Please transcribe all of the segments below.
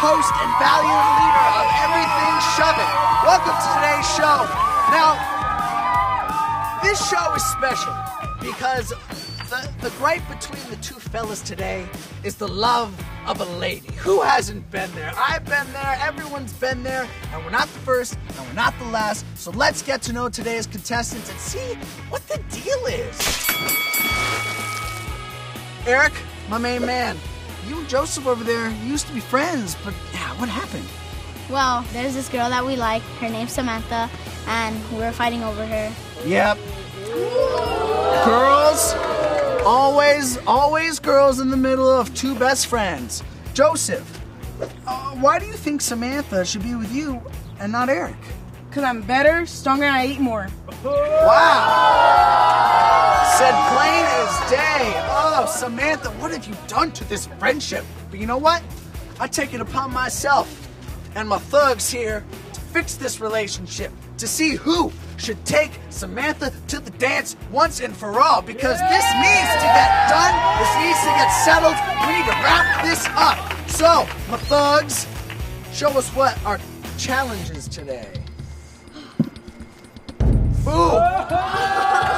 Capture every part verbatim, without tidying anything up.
host and valiant leader of everything Shove It. Welcome to today's show. Now, this show is special because the, the gripe between the two fellas today is the love of a lady. Who hasn't been there? I've been there, everyone's been there, and we're not the first, and we're not the last, so let's get to know today's contestants and see what the deal is. Eric, my main man, you and Joseph over there used to be friends, but yeah, what happened? Well, there's this girl that we like, her name's Samantha, and we were fighting over her. Yep. Girls, always, always girls in the middle of two best friends. Joseph, uh, why do you think Samantha should be with you and not Eric? Because I'm better, stronger, and I eat more. Wow! Said plain as day. Oh, Samantha, what have you done to this friendship? But you know what? I take it upon myself and my thugs here to fix this relationship, to see who should take Samantha to the dance once and for all, because this needs to get done, this needs to get settled, we need to wrap this up. So, my thugs, show us what our challenge is today. Boom!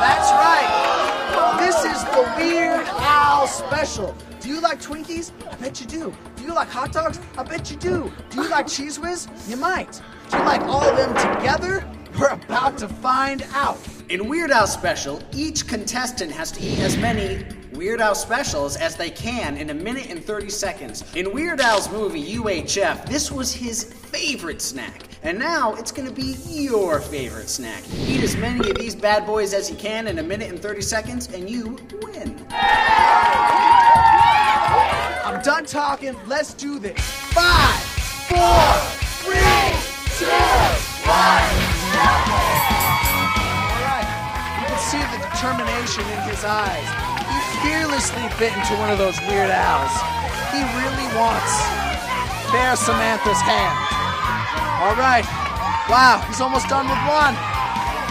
That's right. This is the Weird Al special. Do you like Twinkies? I bet you do. Do you like hot dogs? I bet you do. Do you like Cheese Whiz? You might. Do you like all of them together? We're about to find out. In Weird Al Special, each contestant has to eat as many Weird Al Specials as they can in a minute and thirty seconds. In Weird Al's movie, U H F, this was his favorite snack. And now it's gonna be your favorite snack. Eat as many of these bad boys as you can in a minute and thirty seconds, and you win. I'm done talking, let's do this. Five, four, three, two, one. All right, you can see the determination in his eyes. He fearlessly bit into one of those Weird Al's. He really wants Fair Samantha's hand. All right, wow, he's almost done with one.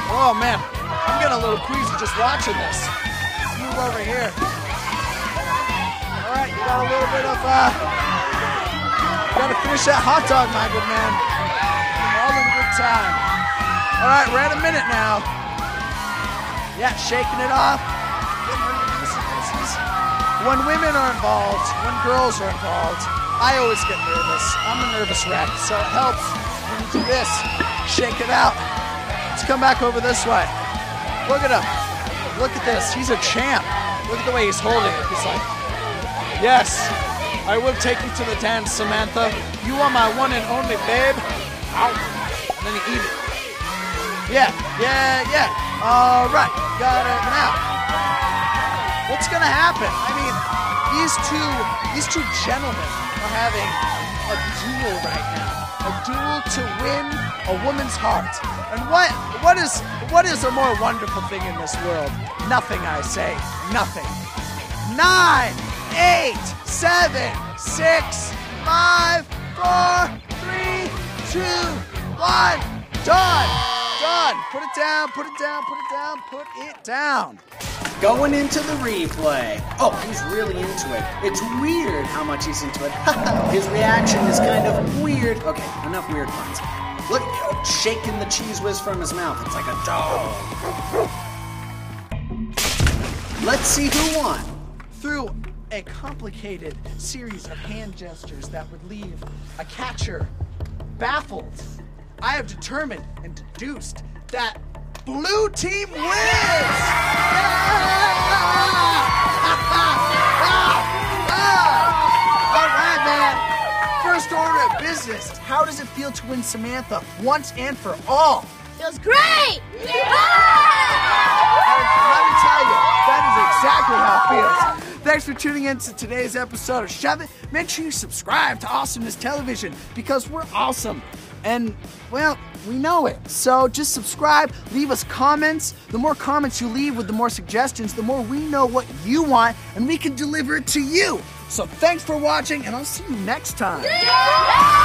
Oh man, I'm getting a little queasy just watching this. Let's move over here. All right, you got a little bit of, uh, you gotta finish that hot dog, my good man. All in good time. All right, we're at a minute now. Yeah, shaking it off. When women are involved, when girls are involved, I always get nervous. I'm a nervous wreck, so it helps when you do this. Shake it out. Let's come back over this way. Look at him. Look at this. He's a champ. Look at the way he's holding it. He's like, yes, I will take you to the dance, Samantha. You are my one and only, babe. Ow. And then he eat it. Yeah, yeah, yeah. All right, got it now. What's gonna happen? I mean, these two, these two gentlemen are having a duel right now. A duel to win a woman's heart. And what, what is, what is a more wonderful thing in this world? Nothing, I say. Nothing. Nine. Eight, seven, six, five, four, three, two, one. Done, done. Put it down, put it down, put it down, put it down. Going into the replay. Oh, he's really into it. It's weird how much he's into it. His reaction is kind of weird. Okay, enough weird puns. Look, oh, shaking the Cheese Whiz from his mouth. It's like a dog. Let's see who won. Through a complicated series of hand gestures that would leave a catcher baffled, I have determined and deduced that blue team wins! Yeah! All right, man. First order of business. How does it feel to win Samantha once and for all? Feels great! Yeah! And let me tell you, that is exactly how it feels. Thanks for tuning in to today's episode of Shove It. Make sure you subscribe to Awesomeness Television because we're awesome. And, well, we know it. So just subscribe, leave us comments. The more comments you leave with the more suggestions, the more we know what you want and we can deliver it to you. So thanks for watching and I'll see you next time. Yeah!